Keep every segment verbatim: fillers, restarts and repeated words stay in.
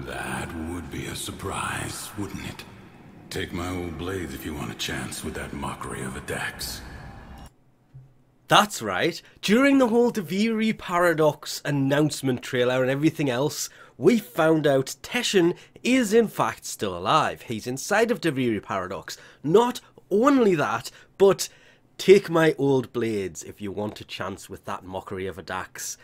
That would be a surprise, wouldn't it? Take my old blades if you want a chance with that mockery of a Dax. That's right. During the whole Daviri Paradox announcement trailer and everything else, we found out Teshin is in fact still alive. He's inside of Daviri Paradox. Not only that, but take my old blades if you want a chance with that mockery of a Dax.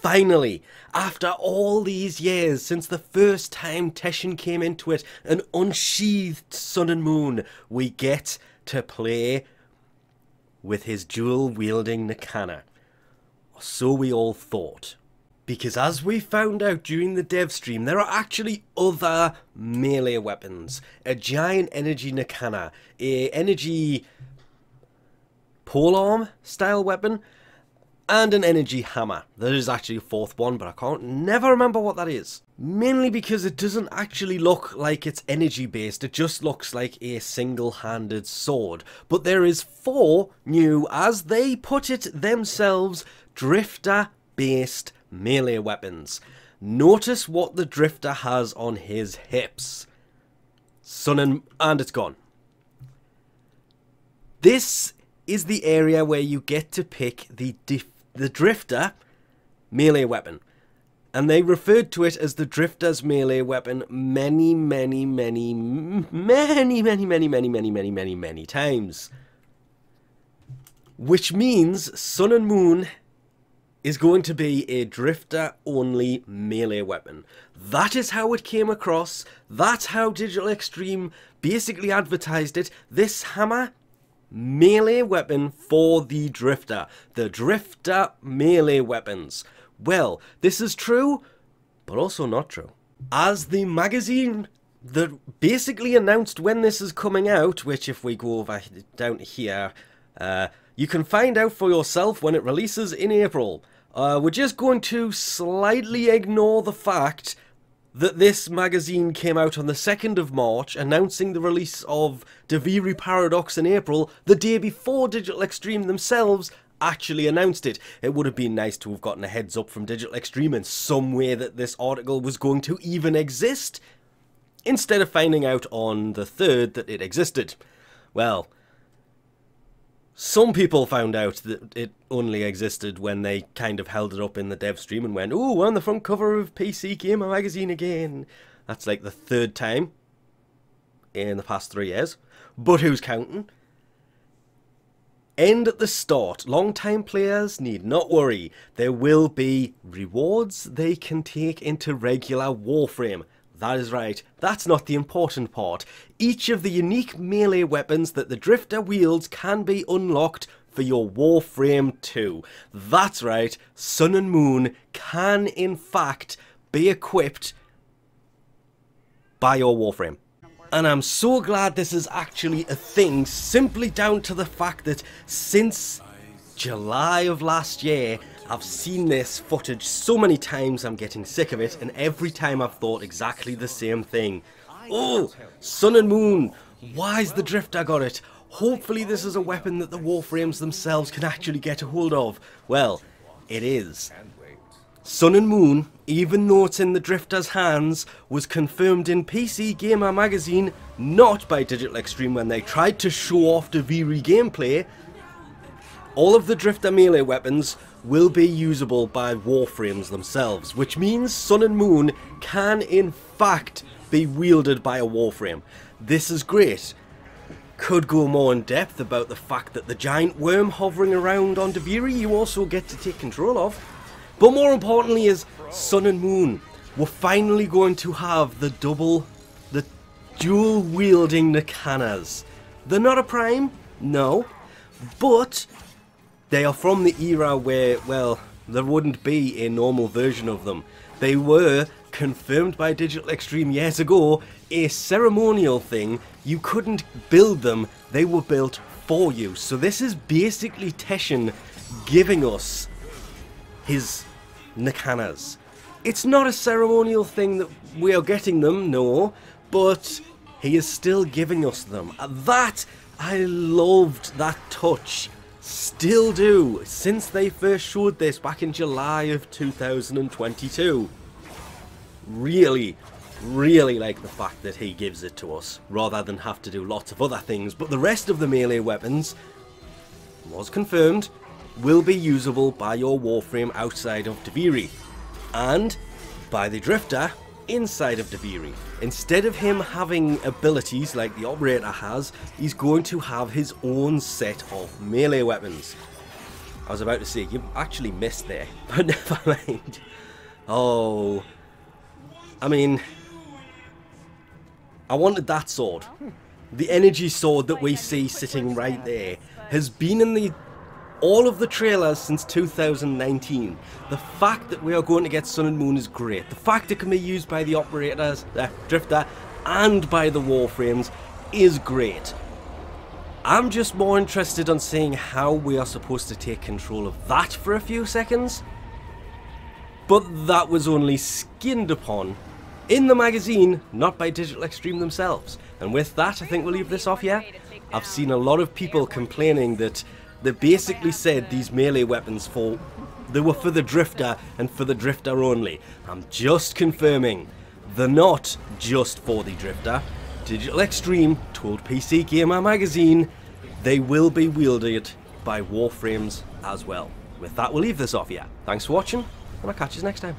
Finally, after all these years since the first time Teshin came into it and unsheathed Sun and Moon, we get to play with his dual-wielding Nikana. Or so we all thought. Because as we found out during the dev stream, there are actually other melee weapons. A giant energy Nikana, a energy polearm style weapon, and an energy hammer. There is actually a fourth one, but I can't never remember what that is. Mainly because it doesn't actually look like it's energy based, it just looks like a single-handed sword. But there is four new, as they put it themselves, Drifter based melee weapons. Notice what the Drifter has on his hips. Sun and... and it's gone. This is the area where you get to pick the dif the Drifter melee weapon. And they referred to it as the Drifter's melee weapon many, many, many, many, many, many, many, many, many, many, many, many times. Which means Sun and Moon is going to be a Drifter-only melee weapon. That is how it came across. That's how Digital Extreme basically advertised it. This hammer... melee weapon for the Drifter. The Drifter melee weapons. Well, this is true, but also not true. As the magazine that basically announced when this is coming out, which if we go over down here, uh, you can find out for yourself when it releases in April. Uh, we're just going to slightly ignore the fact that this magazine came out on the second of March, announcing the release of Daviri Paradox in April, the day before Digital Extreme themselves actually announced it. It would have been nice to have gotten a heads up from Digital Extreme in some way that this article was going to even exist, instead of finding out on the third that it existed. Well, some people found out that it only existed when they kind of held it up in the dev stream and went, "Oh, we're on the front cover of P C Gamer magazine again." That's like the third time in the past three years. But who's counting? End at the start. Long-time players need not worry. There will be rewards they can take into regular Warframe. That is right, that's not the important part. Each of the unique melee weapons that the Drifter wields can be unlocked for your Warframe two. That's right, Sun and Moon can in fact be equipped by your Warframe. And I'm so glad this is actually a thing, simply down to the fact that since July of last year, I've seen this footage so many times I'm getting sick of it, and every time I've thought exactly the same thing. Oh, Sun and Moon, why's the Drifter got it? Hopefully this is a weapon that the Warframes themselves can actually get a hold of. Well, it is. Sun and Moon, even though it's in the Drifter's hands, was confirmed in P C Gamer magazine, not by Digital Extreme when they tried to show off Daviri gameplay. All of the Drifter melee weapons will be usable by Warframes themselves, which means Sun and Moon can in fact be wielded by a Warframe. This is great. Could go more in depth about the fact that the giant worm hovering around on Daviri you also get to take control of. But more importantly is Sun and Moon. We're finally going to have the double, the dual wielding Nikanas. They're not a prime, no, but they are from the era where, well, there wouldn't be a normal version of them. They were, confirmed by Digital Extreme years ago, a ceremonial thing. You couldn't build them, they were built for you. So this is basically Teshin giving us his Nikanas. It's not a ceremonial thing that we are getting them, no, but he is still giving us them. That, I loved that touch. Still do, since they first showed this back in July of two thousand twenty-two. really, really like the fact that he gives it to us, rather than have to do lots of other things. But the rest of the melee weapons, was confirmed, will be usable by your Warframe outside of Daviri, and by the Drifter inside of Daviri. Instead of him having abilities like the Operator has, he's going to have his own set of melee weapons. I was about to say, you actually missed there, but never mind. Oh, I mean, I wanted that sword. The energy sword that we see sitting right there has been in the all of the trailers since two thousand nineteen. The fact that we are going to get Sun and Moon is great. The fact it can be used by the Operators, uh, Drifter, and by the Warframes is great. I'm just more interested on seeing how we are supposed to take control of that for a few seconds. But that was only skinned upon in the magazine, not by Digital Extreme themselves. And with that, I think we'll leave this off here. I've seen a lot of people complaining that they basically said these melee weapons for they were for the Drifter and for the Drifter only. I'm just confirming, they're not just for the Drifter. Digital Extreme told P C Gamer magazine they will be wielded by Warframes as well. With that, we'll leave this off here. Thanks for watching, and I'll catch you next time.